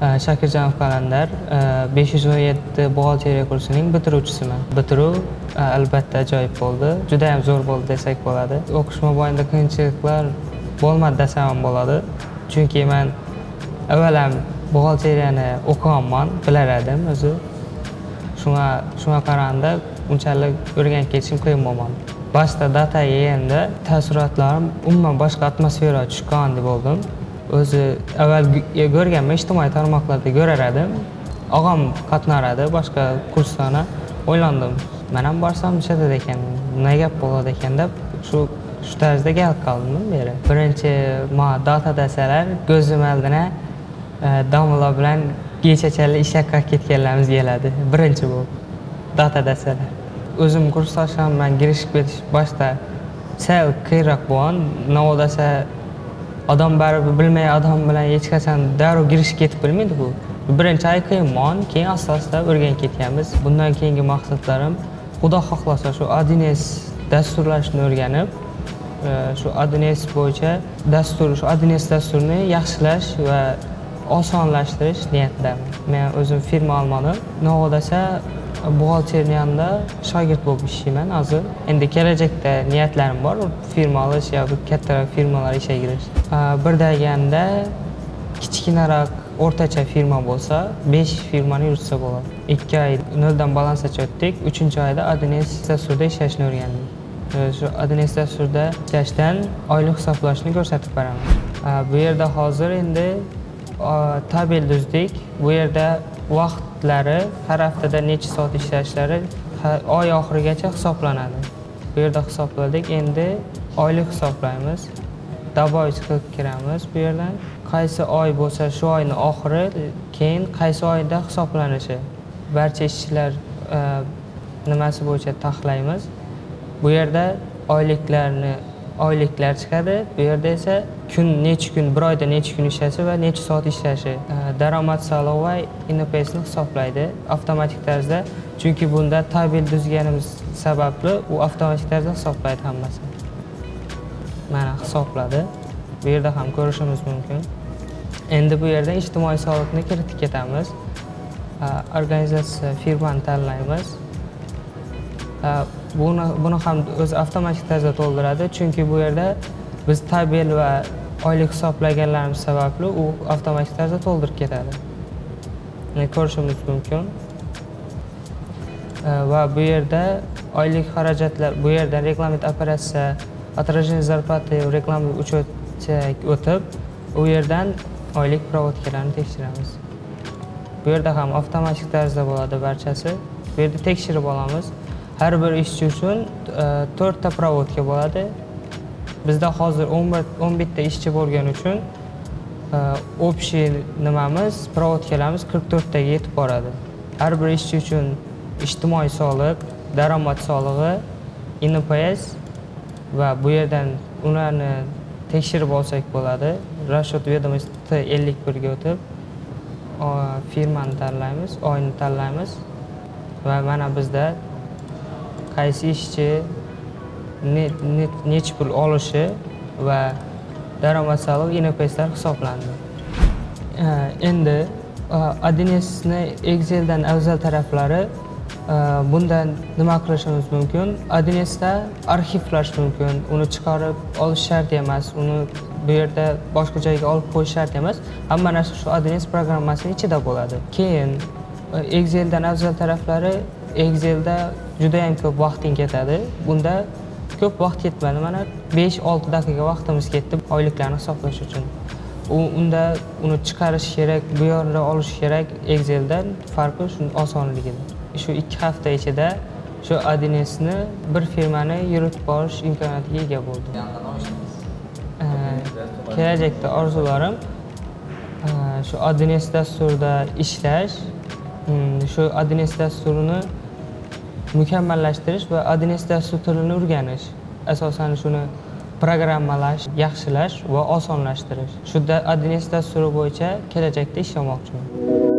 Shokirjonov Qalandar 517 buxgalteriya kursining bitiruvchisiman. Bitiruv albatta ajoyib bo'ldi. Juda ham zo'r bo'ldi desak bo'ladi. O'qish mobaynida qiyinchiliklar bo'lmadi desam ham bo'ladi. Chunki men avvalam buxgalteriyani o'qiganman, bilar edim o'zi. Shunga qaraganda unchalik o'rganib ketishim qiyin bo'lmadi. Boshda data yeganda taassurotlarim umuman boshqa atmosferaga tushgandek bo'ldim. O'zi avval ko'rganman, ijtimoiy tarmoqlarda ko'rar edim. Og'am qatnaradi boshqa kurslarga. O'ylandim, men ham borsam nishada ekan, nima gap bo'ladi ekan deb shu tarzda gal qoldim beri. Birinchi ma data desalar, ko'zim oldina domla bilan kechachalik ishga ketganlarimiz keladi. Birinchi bu data desalar. O'zim kursdoshim bilan girishib ketish boshda sal qiyroq bo'lgan, navodasa adam baribir bilmay adam bilan hech qachon darrov girishib ketib bilmaydi bu. Birinchi ay qiyinmon, keyin asta-asta o'rganib ketganmiz. Bundan keyingi maqsadlarim Xudo xohlasa shu Adines dasturlashni o'rganib, shu Adines bo'yicha shu Adines dasturini yaxshilash va osonlashtirish niyatidaman. Men o'zim firma olmadim. Novodasa buxgalteriyada shogird bo'lib ishlayman hozir. Endi kelajakda niyatlarim bor, firma olish yoki kattaroq firmalarga ishga kirish. Bir deganda kichkinaroq, o'rtacha firma bo'lsa, 5 firmani yuritsa bo'ladi. 2 oy 0 dan balansgacha o'tdik. 3-oyda Adines dasturida ishlashni o'rgandim. Shu Adines dasturida ishlashdan oylik hisoblashni ko'rsatib beraman. Bu yerda hozir endi tabel tuzdik. Bu yerda vaqtlari, har haftada necha soat ishlashlari oy oxirigacha hisoblanadi. Bu yerda hisobladik, endi oylik hisoblaymiz. Davoychi qilib kiramiz bu yerdan. Qaysi oy bo'lsa, shu oyning oxiri, keyin qaysi oyda hisoblanishi. Barcha ishchilar nimasi bo'yicha taxlaymiz. Bu yerda oyliklar chiqadi. Bu yerda esa kun, necha kun, bir oyda necha kun ishlashi va necha soat ishlashi, daromad solig'i va INPS ni hisoblaydi avtomatik tarzda. Chunki bunda tabel tuzganimiz sababli u avtomatik tarzda hisoblaydi hammasi. Mana hisobladi. Bu yerda ham ko'rishimiz mumkin. Endi bu yerdan ijtimoiy soliqni kiritib ketamiz. Organizatsiya firmani tanlaymiz. Buni ham o'zi avtomatik tarzda to'ldiradi, chunki bu yerda biz tabel va oylik hisoblaganlarimiz sababli u avtomatik tarzda to'ldirib ketadi. Ko'rishimiz mumkin. Va bu yerda oylik xarajatlar, bu yerda reklament operatsiya, отражение зарплаты va reklama uchutga o'tib, u yerdan oylik provodkalarni tekshiramiz. Bu yerda ham avtomatik tarzda bo'ladi barchasi. Bu yerda tekshirib olamiz. Har bir ishchi uchun 4 ta provodka bo'ladi. Bizda hozir 11 ta ishchi bo'lgani uchun общий nimamiz, provodkalarimiz 44 taga yetib boradi. Har bir ishchi uchun ijtimoiy soliq, daromad solig'i, INPS va bu yerdan ularni tekshirib olsak bo'ladi. Расчёт ведомости 51 ga o'tib firmani tanlaymiz, oyni tanlaymiz va mana bizda qaysi ishchi necha pul olishi va daromad solig'i INPSlar hisoblandi. Endi Adinesni Excel dan afzal taraflari, bundan nima qilishimiz mumkin? Adinesda arxivlash mumkin, uni chiqarib olish shart emas, uni bu yerda boshqa joyga olib qo'yish shart emas. Hamma narsa shu Adines programmasining ichida bo'ladi. Keyin Excel dan afzal taraflari, Excelda juda ham ko'p vaqting ketadi. Bunda ko'p vaqt ketmadi. Mana 5-6 daqiqa vaqtimiz ketdi oyliklarni hisoblash uchun. Unda uni chiqarish kerak, bu yerda olish kerak. Exceldan farqi shunday osonligida. Shu 2 hafta ichida shu Adinesni bir firmani yuritib borish imkoniyatiga ega bo'ldim. Kelajakda orzularim shu Adines dasturida ishlash, shu Adines dasturini mukammallashtirish va Adines dasturi tilini o'rganish, asosan shuni programmalash, yaxshilash va osonlashtirish. Shu Adines dasturi bo'yicha kelajakda ishlamoqchiman.